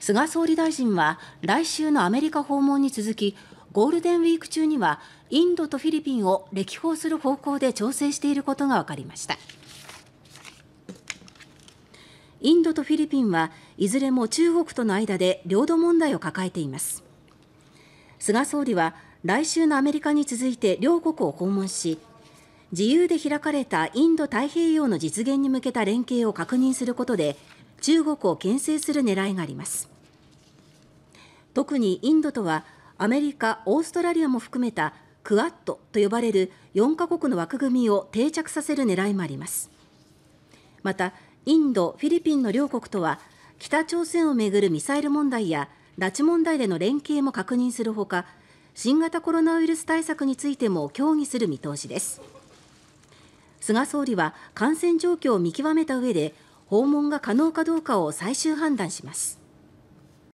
菅総理大臣は来週のアメリカ訪問に続きゴールデンウィーク中にはインドとフィリピンを歴訪する方向で調整していることが分かりました。インドとフィリピンはいずれも中国との間で領土問題を抱えています。菅総理は来週のアメリカに続いて両国を訪問し自由で開かれたインド太平洋の実現に向けた連携を確認することで中国を牽制する狙いがあります。特にインドとはアメリカ、オーストラリアも含めたクアッドと呼ばれる4カ国の枠組みを定着させる狙いもあります。また、インド、フィリピンの両国とは北朝鮮をめぐるミサイル問題や拉致問題での連携も確認するほか、新型コロナウイルス対策についても協議する見通しです。菅総理は感染状況を見極めた上で訪問が可能かどうかを最終判断します。